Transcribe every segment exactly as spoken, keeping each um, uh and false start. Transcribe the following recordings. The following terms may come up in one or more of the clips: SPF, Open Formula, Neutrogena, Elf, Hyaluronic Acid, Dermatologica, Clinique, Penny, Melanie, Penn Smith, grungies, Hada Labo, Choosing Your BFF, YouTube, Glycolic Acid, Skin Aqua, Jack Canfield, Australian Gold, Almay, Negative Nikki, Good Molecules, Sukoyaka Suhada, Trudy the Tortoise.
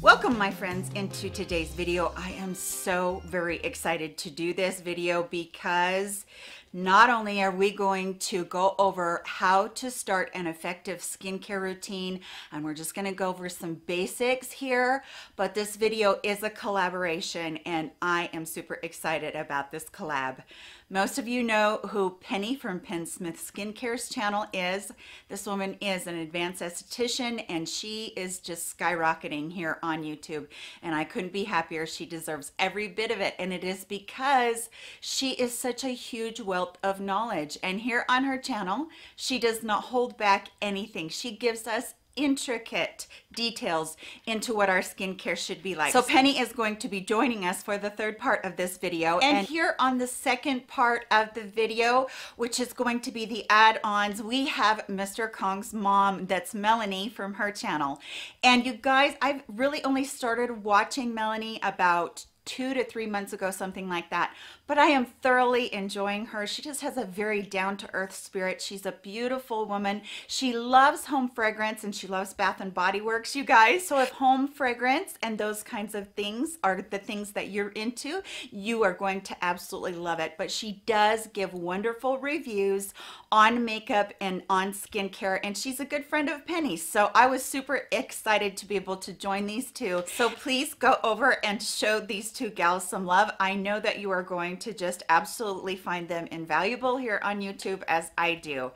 Welcome, my friends, into today's video. I am so very excited to do this video because not only are we going to go over how to start an effective skincare routine, and we're just going to go over some basics here, but this video is a collaboration, and I am super excited about this collab. Most of you know who Penny from Penn Smith Skincare's channel is. This woman is an advanced esthetician, and she is just skyrocketing here on on YouTube, and I couldn't be happier. She deserves every bit of it, and it is because she is such a huge wealth of knowledge. And here on her channel, she does not hold back anything. She gives us intricate details into what our skincare should be like. So Penny is going to be joining us for the third part of this video. And, and here on the second part of the video, which is going to be the add-ons, we have Mister Kong's mom, that's Melanie from her channel. And you guys, I've really only started watching Melanie about two to three months ago, something like that. But I am thoroughly enjoying her. She just has a very down-to-earth spirit. She's a beautiful woman. She loves home fragrance, and she loves Bath and Body Works, you guys. So if home fragrance and those kinds of things are the things that you're into, you are going to absolutely love it. But she does give wonderful reviews on makeup and on skincare, and she's a good friend of Penny's. So I was super excited to be able to join these two. So please go over and show these two Two gals some love. I know that you are going to just absolutely find them invaluable here on YouTube, as I do.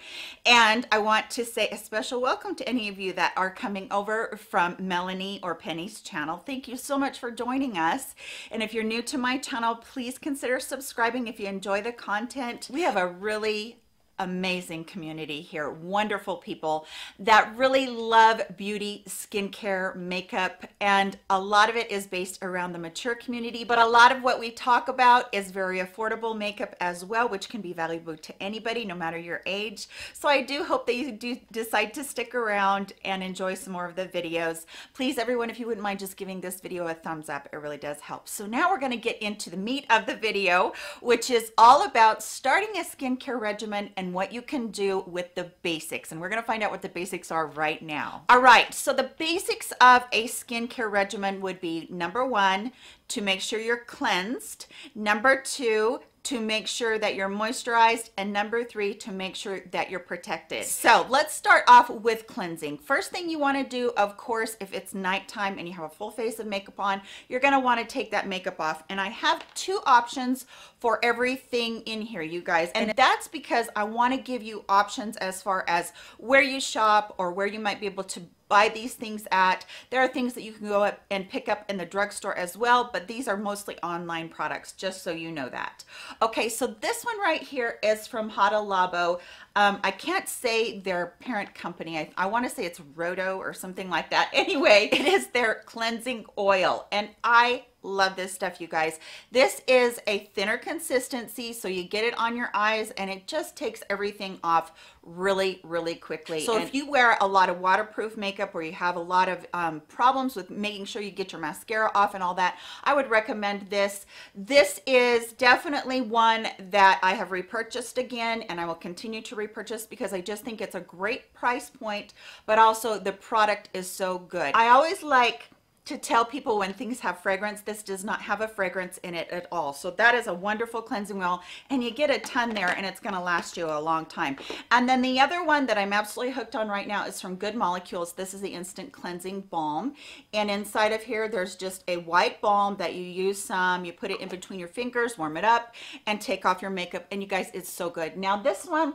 And I want to say a special welcome to any of you that are coming over from Melanie or Penny's channel. Thank you so much for joining us. And if you're new to my channel, please consider subscribing if you enjoy the content. We have a really amazing community here, wonderful people that really love beauty, skincare, makeup, and a lot of it is based around the mature community, but a lot of what we talk about is very affordable makeup as well, which can be valuable to anybody, no matter your age. So I do hope that you do decide to stick around and enjoy some more of the videos. Please, everyone, if you wouldn't mind just giving this video a thumbs up, it really does help. So now we're going to get into the meat of the video, which is all about starting a skincare regimen and what you can do with the basics, and we're gonna find out what the basics are right now. All right, so the basics of a skincare regimen would be, number one, to make sure you're cleansed, number two, to make sure that you're moisturized, and number three, to make sure that you're protected. So let's start off with cleansing. First thing you wanna do, of course, if it's nighttime and you have a full face of makeup on, you're gonna wanna take that makeup off. And I have two options for everything in here, you guys. And that's because I wanna give you options as far as where you shop or where you might be able to buy these things at. There are things that you can go up and pick up in the drugstore as well, but these are mostly online products, just so you know that. Okay, so this one right here is from Hada Labo. Um, I can't say their parent company. I, I wanna say it's Roto or something like that. Anyway, it is their cleansing oil, and I love this stuff, you guys. This is a thinner consistency, so you get it on your eyes and it just takes everything off really, really quickly. So and if you wear a lot of waterproof makeup or you have a lot of um, problems with making sure you get your mascara off and all that, I would recommend this. This is definitely one that I have repurchased again, and I will continue to repurchase because I just think it's a great price point, but also the product is so good. I always like to tell people when things have fragrance. This does not have a fragrance in it at all. So that is a wonderful cleansing oil, and you get a ton there, and it's gonna last you a long time. And then the other one that I'm absolutely hooked on right now is from Good Molecules. This is the Instant Cleansing Balm. And inside of here, there's just a white balm that you use some, you put it in between your fingers, warm it up, and take off your makeup. And you guys, it's so good. Now this one,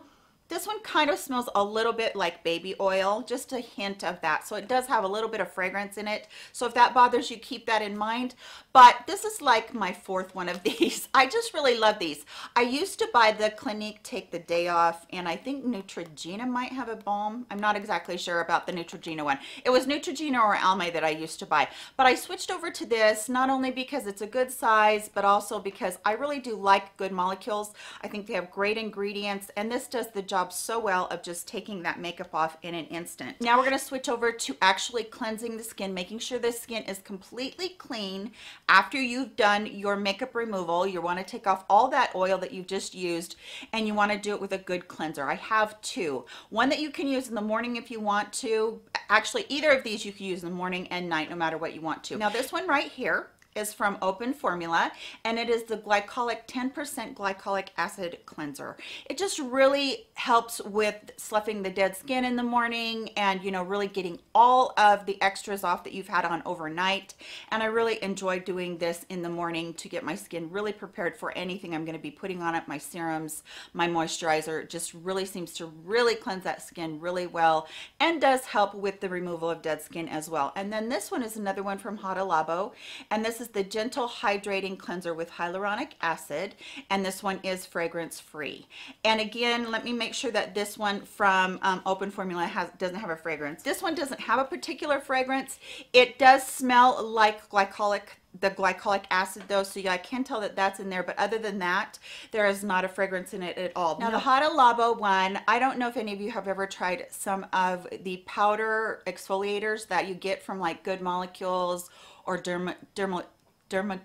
This one kind of smells a little bit like baby oil, just a hint of that. So it does have a little bit of fragrance in it. So if that bothers you, keep that in mind. But this is like my fourth one of these. I just really love these. I used to buy the Clinique Take the Day Off, and I think Neutrogena might have a balm. I'm not exactly sure about the Neutrogena one. It was Neutrogena or Almay that I used to buy. But I switched over to this, not only because it's a good size, but also because I really do like Good Molecules. I think they have great ingredients, and this does the job job so well of just taking that makeup off in an instant. Now we're going to switch over to actually cleansing the skin, making sure the skin is completely clean after you've done your makeup removal. You want to take off all that oil that you've just used, and you want to do it with a good cleanser. I have two. One that you can use in the morning if you want to. Actually, either of these you can use in the morning and night, no matter what you want to. Now this one right here is from Open Formula, and it is the glycolic ten percent glycolic acid cleanser. It just really helps with sloughing the dead skin in the morning and, you know, really getting all of the extras off that you've had on overnight. And I really enjoy doing this in the morning to get my skin really prepared for anything I'm going to be putting on it. My serums, my moisturizer, just really seems to really cleanse that skin really well and does help with the removal of dead skin as well. And then this one is another one from Hada Labo, and this is the gentle hydrating cleanser with hyaluronic acid, and this one is fragrance free. And again, let me make sure that this one from um, Open Formula has doesn't have a fragrance. This one doesn't have a particular fragrance. It does smell like glycolic the glycolic acid though, so yeah, I can tell that that's in there, but other than that, there is not a fragrance in it at all. Now the Hada Labo one, I don't know if any of you have ever tried some of the powder exfoliators that you get from like Good Molecules or derma, derma, derma,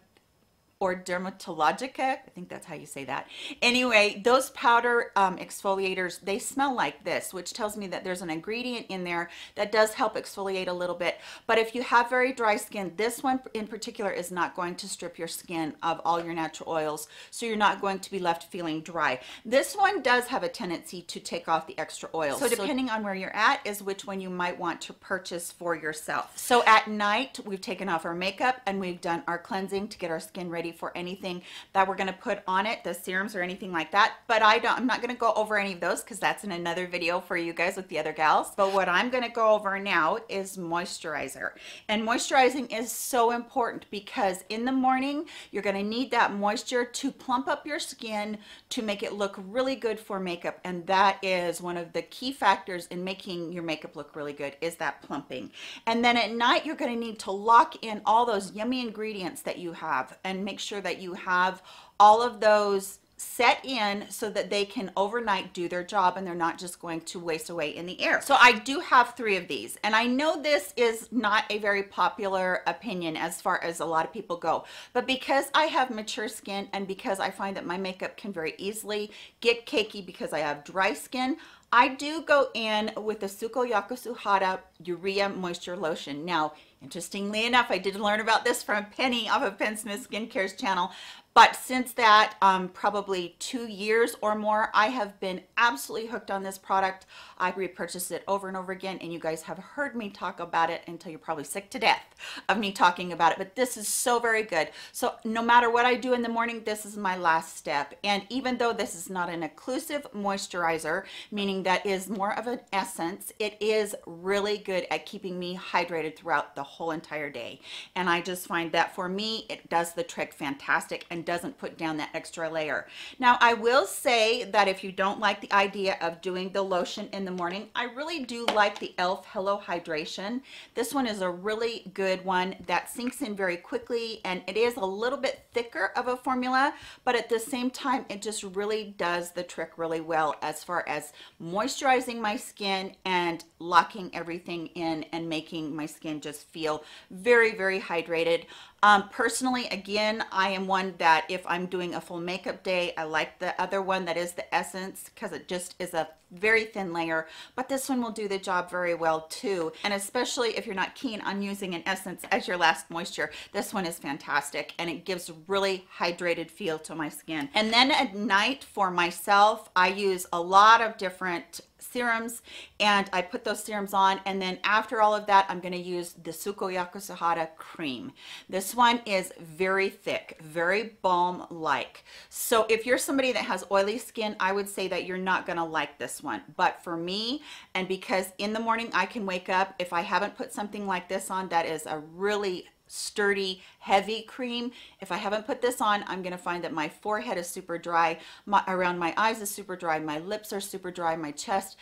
or Dermatologica, I think that's how you say that. Anyway, those powder um, exfoliators, they smell like this, which tells me that there's an ingredient in there that does help exfoliate a little bit. But if you have very dry skin, this one in particular is not going to strip your skin of all your natural oils, so you're not going to be left feeling dry. This one does have a tendency to take off the extra oils. So depending on where you're at is which one you might want to purchase for yourself. So at night, we've taken off our makeup and we've done our cleansing to get our skin ready for anything that we're going to put on it, the serums or anything like that. But I don't, I'm not going to go over any of those because that's in another video for you guys with the other gals. But what I'm going to go over now is moisturizer. And moisturizing is so important because in the morning, you're going to need that moisture to plump up your skin to make it look really good for makeup. And that is one of the key factors in making your makeup look really good, is that plumping. And then at night, you're going to need to lock in all those yummy ingredients that you have and make sure that you have all of those set in so that they can overnight do their job and they're not just going to waste away in the air. So I do have three of these, and I know this is not a very popular opinion as far as a lot of people go, but because I have mature skin and because I find that my makeup can very easily get cakey because I have dry skin, I do go in with the Sukoyaka Suhada Urea Moisture Lotion. Now, interestingly enough, I did learn about this from Penny off of Penn Smith Skincare's channel. But since that, um, probably two years or more, I have been absolutely hooked on this product. I repurchased it over and over again, and you guys have heard me talk about it until you're probably sick to death of me talking about it. But this is so very good. So no matter what I do in the morning, this is my last step. And even though this is not an occlusive moisturizer, meaning that is more of an essence, it is really good at keeping me hydrated throughout the whole entire day. And I just find that for me, it does the trick fantastic and doesn't put down that extra layer. Now, I will say that if you don't like the idea of doing the lotion in the morning, I really do like the Elf Hello Hydration. This one is a really good one that sinks in very quickly, and it is a little bit thicker of a formula, but at the same time, it just really does the trick really well as far as moisturizing my skin and locking everything in and making my skin just feel very, very hydrated. Um, personally, again, I am one that if I'm doing a full makeup day, I like the other one that is the essence because it just is a very thin layer, but this one will do the job very well too. And especially if you're not keen on using an essence as your last moisture, this one is fantastic and it gives really hydrated feel to my skin. And then at night for myself, I use a lot of different serums and I put those serums on, and then after all of that, I'm going to use the Sukoyaka Suhada cream. This one is very thick, very balm like. So if you're somebody that has oily skin, I would say that you're not going to like this one. But for me, and because in the morning I can wake up, if I haven't put something like this on, that is a really sturdy, heavy cream. If I haven't put this on, I'm going to find that my forehead is super dry, my, around my eyes is super dry, my lips are super dry, my chest.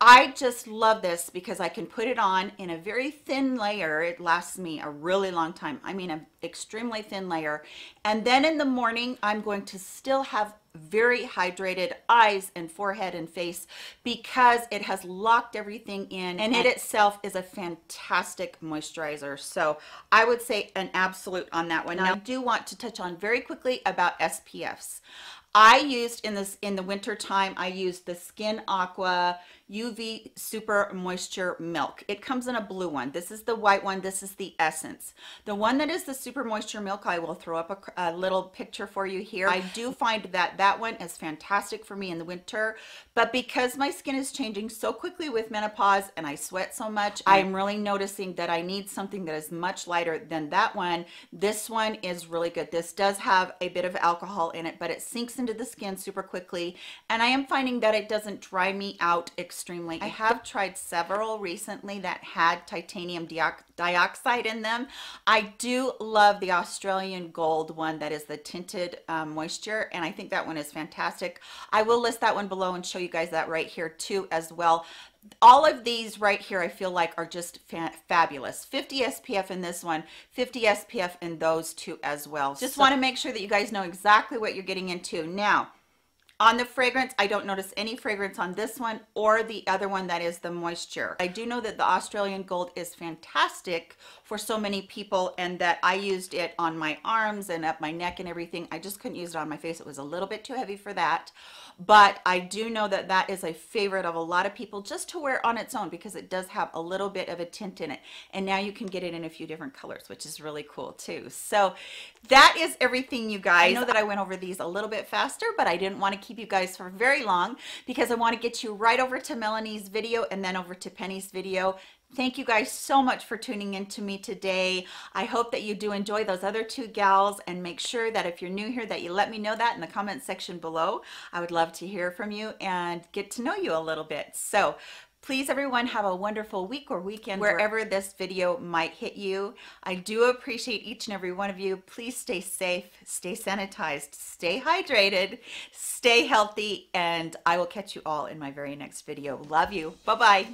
I just love this because I can put it on in a very thin layer. It lasts me a really long time. I mean, an extremely thin layer. And then in the morning, I'm going to still have very hydrated eyes and forehead and face because it has locked everything in, and it itself is a fantastic moisturizer. So I would say an absolute on that one. Now, I do want to touch on very quickly about S P Fs. I used in this in the winter time, I used the Skin Aqua U V Super Moisture Milk. It comes in a blue one. This is the white one. This is the Essence. The one that is the Super Moisture Milk, I will throw up a, a little picture for you here. I do find that that one is fantastic for me in the winter, but because my skin is changing so quickly with menopause and I sweat so much, I'm really noticing that I need something that is much lighter than that one. This one is really good. This does have a bit of alcohol in it, but it sinks in into the skin super quickly, and I am finding that it doesn't dry me out extremely. I have tried several recently that had titanium dioxide in them. I do love the Australian Gold one that is the tinted um, moisture, and I think that one is fantastic. I will list that one below and show you guys that right here too as well. All of these right here I feel like are just fa fabulous. fifty S P F in this one, fifty S P F in those two as well. Just so, want to make sure that you guys know exactly what you're getting into. Now, on the fragrance, I don't notice any fragrance on this one or the other one that is the moisture. I do know that the Australian Gold is fantastic for so many people, and that I used it on my arms and up my neck and everything. I just couldn't use it on my face. It was a little bit too heavy for that. But I do know that that is a favorite of a lot of people just to wear on its own because it does have a little bit of a tint in it. And now you can get it in a few different colors, which is really cool too. So that is everything, you guys. I know that I went over these a little bit faster, but I didn't want to keep you guys for very long because I want to get you right over to Melanie's video and then over to Penny's video. Thank you guys so much for tuning in to me today. I hope that you do enjoy those other two gals, and make sure that if you're new here that you let me know that in the comment section below. I would love to hear from you and get to know you a little bit. So please, everyone, have a wonderful week or weekend wherever this video might hit you. I do appreciate each and every one of you. Please stay safe, stay sanitized, stay hydrated, stay healthy, and I will catch you all in my very next video. Love you. Bye-bye.